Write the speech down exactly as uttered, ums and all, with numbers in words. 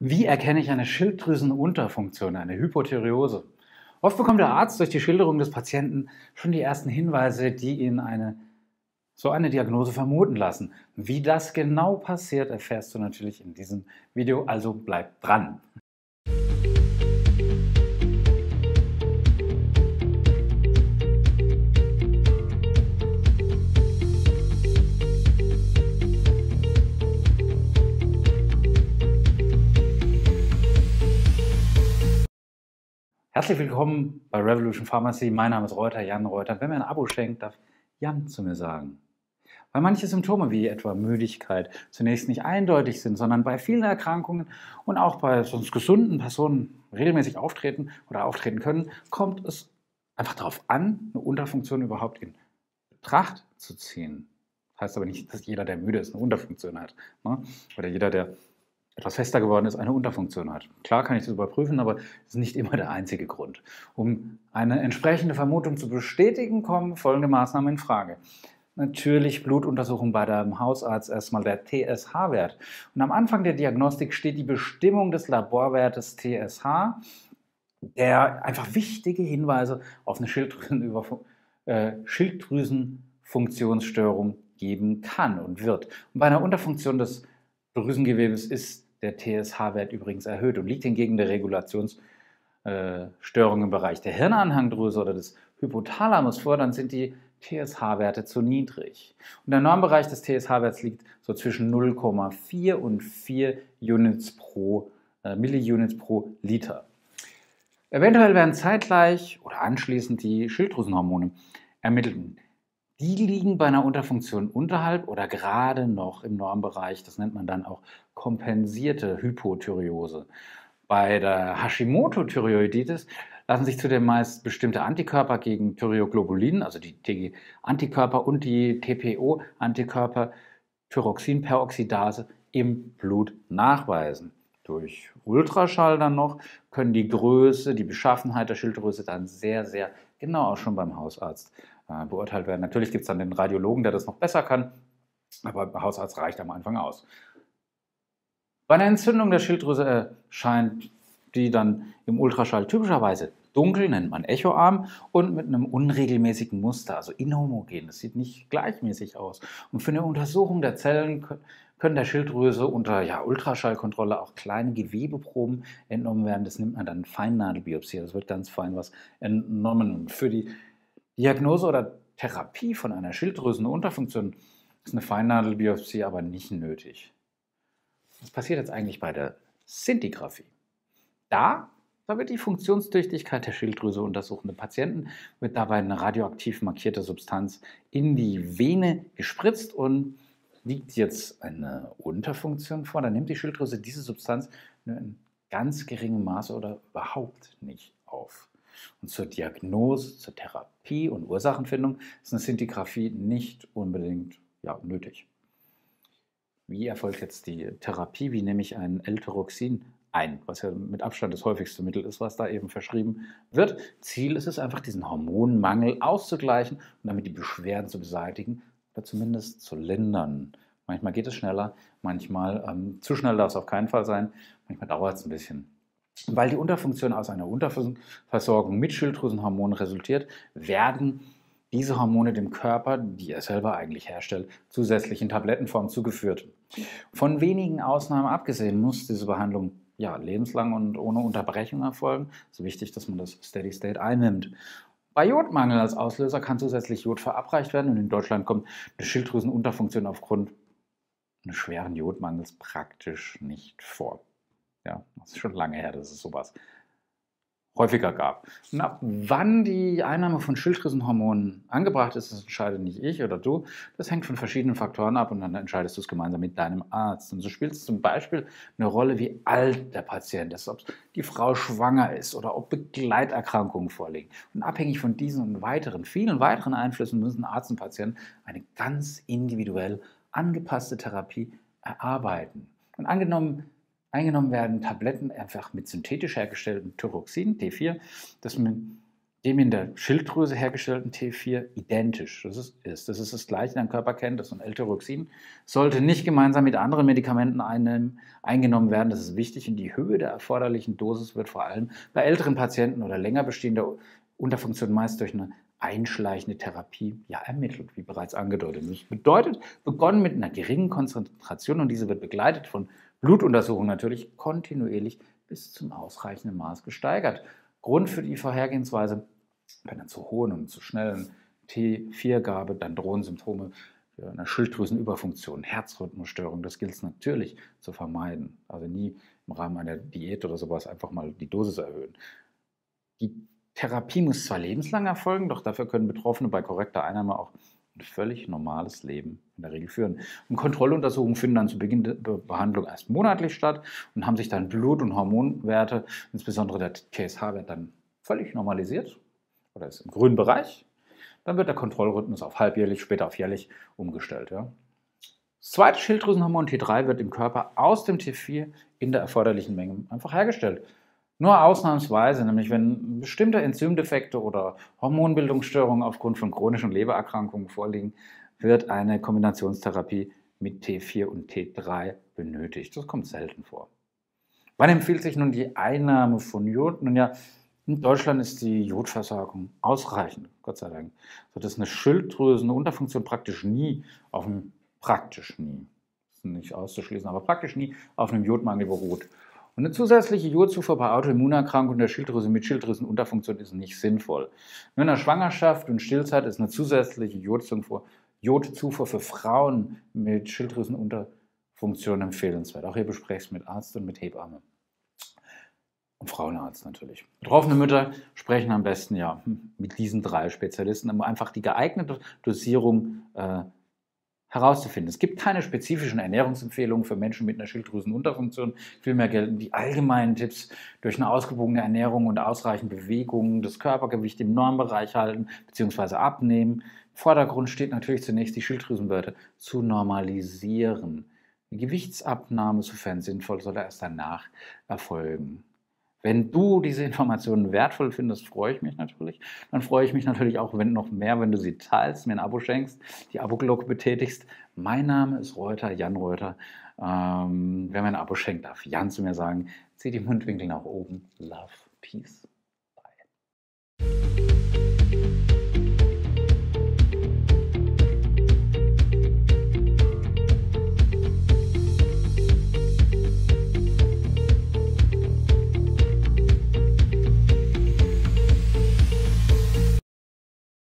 Wie erkenne ich eine Schilddrüsenunterfunktion, eine Hypothyreose? Oft bekommt der Arzt durch die Schilderung des Patienten schon die ersten Hinweise, die ihn eine, so eine Diagnose vermuten lassen. Wie das genau passiert, erfährst du natürlich in diesem Video, also bleib dran! Herzlich willkommen bei Revolution Pharmacy. Mein Name ist Reuter, Jan Reuter. Wenn mir ein Abo schenkt, darf Jan zu mir sagen. Weil manche Symptome wie etwa Müdigkeit zunächst nicht eindeutig sind, sondern bei vielen Erkrankungen und auch bei sonst gesunden Personen regelmäßig auftreten oder auftreten können, kommt es einfach darauf an, eine Unterfunktion überhaupt in Betracht zu ziehen. Das heißt aber nicht, dass jeder, der müde ist, eine Unterfunktion hat. Ne? Oder jeder, der etwas fester geworden ist, eine Unterfunktion hat. Klar kann ich das überprüfen, aber das ist nicht immer der einzige Grund. Um eine entsprechende Vermutung zu bestätigen, kommen folgende Maßnahmen in Frage. Natürlich Blutuntersuchung bei deinem Hausarzt, erstmal der T S H-Wert. Und am Anfang der Diagnostik steht die Bestimmung des Laborwertes T S H, der einfach wichtige Hinweise auf eine Schilddrüsenüberfun- äh, Schilddrüsenfunktionsstörung geben kann und wird. Und bei einer Unterfunktion des Drüsengewebes ist der T S H-Wert übrigens erhöht und liegt hingegen der Regulationsstörung äh, im Bereich der Hirnanhangdrüse oder des Hypothalamus vor, dann sind die T S H-Werte zu niedrig. Und der Normbereich des T S H-Werts liegt so zwischen null Komma vier und vier Units pro, äh, Milliunits pro Liter. Eventuell werden zeitgleich oder anschließend die Schilddrüsenhormone ermittelt. Die liegen bei einer Unterfunktion unterhalb oder gerade noch im Normbereich. Das nennt man dann auch kompensierte Hypothyreose. Bei der Hashimoto-Thyroiditis lassen sich zudem meist bestimmte Antikörper gegen Thyroglobulin, also die T G-Antikörper und die T P O-Antikörper, Thyroxinperoxidase, im Blut nachweisen. Durch Ultraschall dann noch können die Größe, die Beschaffenheit der Schilddrüse dann sehr, sehr genau auch schon beim Hausarzt beurteilt werden. Natürlich gibt es dann den Radiologen, der das noch besser kann, aber der Hausarzt reicht am Anfang aus. Bei einer Entzündung der Schilddrüse erscheint die dann im Ultraschall typischerweise dunkel, nennt man echoarm, und mit einem unregelmäßigen Muster, also inhomogen. Das sieht nicht gleichmäßig aus. Und für eine Untersuchung der Zellen können der Schilddrüse unter ja, Ultraschallkontrolle auch kleine Gewebeproben entnommen werden. Das nimmt man dann Feinnadelbiopsie. Das wird ganz fein was entnommen. Für die Diagnose oder Therapie von einer Schilddrüsenunterfunktion ist eine Feinnadelbiopsie aber nicht nötig. Was passiert jetzt eigentlich bei der Szintigraphie? Da, da wird die Funktionstüchtigkeit der Schilddrüse untersuchenden Patienten, wird dabei eine radioaktiv markierte Substanz in die Vene gespritzt und liegt jetzt eine Unterfunktion vor, dann nimmt die Schilddrüse diese Substanz nur in ganz geringem Maße oder überhaupt nicht auf. Und zur Diagnose, zur Therapie und Ursachenfindung ist eine Szintigraphie nicht unbedingt ja, nötig. Wie erfolgt jetzt die Therapie? Wie nehme ich ein L-Thyroxin ein, was ja mit Abstand das häufigste Mittel ist, was da eben verschrieben wird? Ziel ist es einfach, diesen Hormonmangel auszugleichen und damit die Beschwerden zu beseitigen oder zumindest zu lindern. Manchmal geht es schneller, manchmal ähm, zu schnell darf es auf keinen Fall sein, manchmal dauert es ein bisschen. Weil die Unterfunktion aus einer Unterversorgung mit Schilddrüsenhormonen resultiert, werden diese Hormone dem Körper, die er selber eigentlich herstellt, zusätzlich in Tablettenform zugeführt. Von wenigen Ausnahmen abgesehen muss diese Behandlung ja, lebenslang und ohne Unterbrechung erfolgen. Es ist wichtig, dass man das Steady State einnimmt. Bei Jodmangel als Auslöser kann zusätzlich Jod verabreicht werden und in Deutschland kommt eine Schilddrüsenunterfunktion aufgrund eines schweren Jodmangels praktisch nicht vor. Ja, das ist schon lange her, dass es sowas häufiger gab. Und ab wann die Einnahme von Schilddrüsenhormonen angebracht ist, das entscheidet nicht ich oder du. Das hängt von verschiedenen Faktoren ab und dann entscheidest du es gemeinsam mit deinem Arzt. Und so spielt es zum Beispiel eine Rolle, wie alt der Patient ist, ob die Frau schwanger ist oder ob Begleiterkrankungen vorliegen. Und abhängig von diesen und weiteren, vielen weiteren Einflüssen müssen Arzt und Patient eine ganz individuell angepasste Therapie erarbeiten. Und angenommen, Eingenommen werden Tabletten einfach mit synthetisch hergestelltem Thyroxin, T vier, das mit dem in der Schilddrüse hergestellten T vier identisch das ist, ist. Das ist das Gleiche, dein Körper kennt das. Und L-Thyroxin sollte nicht gemeinsam mit anderen Medikamenten einnehmen, eingenommen werden. Das ist wichtig und die Höhe der erforderlichen Dosis wird vor allem bei älteren Patienten oder länger bestehender Unterfunktion meist durch eine einschleichende Therapie ja ermittelt, wie bereits angedeutet. Das bedeutet, begonnen mit einer geringen Konzentration und diese wird begleitet von Blutuntersuchungen natürlich kontinuierlich bis zum ausreichenden Maß gesteigert. Grund für die Vorhergehensweise, bei einer zu hohen und zu schnellen T vier Gabe, dann drohen Symptome für eine Schilddrüsenüberfunktion, Herzrhythmusstörung. Das gilt es natürlich zu vermeiden. Also nie im Rahmen einer Diät oder sowas einfach mal die Dosis erhöhen. Die Therapie muss zwar lebenslang erfolgen, doch dafür können Betroffene bei korrekter Einnahme auch ein völlig normales Leben in der Regel führen. Und Kontrolluntersuchungen finden dann zu Beginn der Behandlung erst monatlich statt und haben sich dann Blut- und Hormonwerte, insbesondere der T S H-Wert, dann völlig normalisiert oder ist im grünen Bereich. Dann wird der Kontrollrhythmus auf halbjährlich, später auf jährlich umgestellt. Ja. Das zweite Schilddrüsenhormon T drei wird im Körper aus dem T vier in der erforderlichen Menge einfach hergestellt. Nur ausnahmsweise, nämlich wenn bestimmte Enzymdefekte oder Hormonbildungsstörungen aufgrund von chronischen Lebererkrankungen vorliegen, wird eine Kombinationstherapie mit T vier und T drei benötigt. Das kommt selten vor. Wann empfiehlt sich nun die Einnahme von Jod? Nun ja, in Deutschland ist die Jodversorgung ausreichend, Gott sei Dank, sodass eine Schilddrüsenunterfunktion praktisch nie auf einem, praktisch nie, das ist nicht auszuschließen, aber praktisch nie auf einem Jodmangel beruht. Und eine zusätzliche Jodzufuhr bei Autoimmunerkrankungen der Schilddrüse mit Schilddrüsenunterfunktion ist nicht sinnvoll. Nur in der Schwangerschaft und Stillzeit ist eine zusätzliche Jodzufuhr, Jodzufuhr für Frauen mit Schilddrüsenunterfunktion empfehlenswert. Auch hier bespreche ich es mit Arzt und mit Hebamme. Und Frauenarzt natürlich. Betroffene Mütter sprechen am besten ja mit diesen drei Spezialisten, um einfach die geeignete Dosierung äh, herauszufinden. Es gibt keine spezifischen Ernährungsempfehlungen für Menschen mit einer Schilddrüsenunterfunktion. Vielmehr gelten die allgemeinen Tipps, durch eine ausgewogene Ernährung und ausreichend Bewegung das Körpergewicht im Normbereich halten bzw. abnehmen. Im Vordergrund steht natürlich zunächst die Schilddrüsenwerte zu normalisieren. Die Gewichtsabnahme, sofern sinnvoll, soll erst danach erfolgen. Wenn du diese Informationen wertvoll findest, freue ich mich natürlich. Dann freue ich mich natürlich auch, wenn noch mehr, wenn du sie teilst, mir ein Abo schenkst, die Abo-Glocke betätigst. Mein Name ist Reuter, Jan Reuter. Ähm, wer mir ein Abo schenkt, darf Jan zu mir sagen. Zieh die Mundwinkel nach oben. Love, Peace.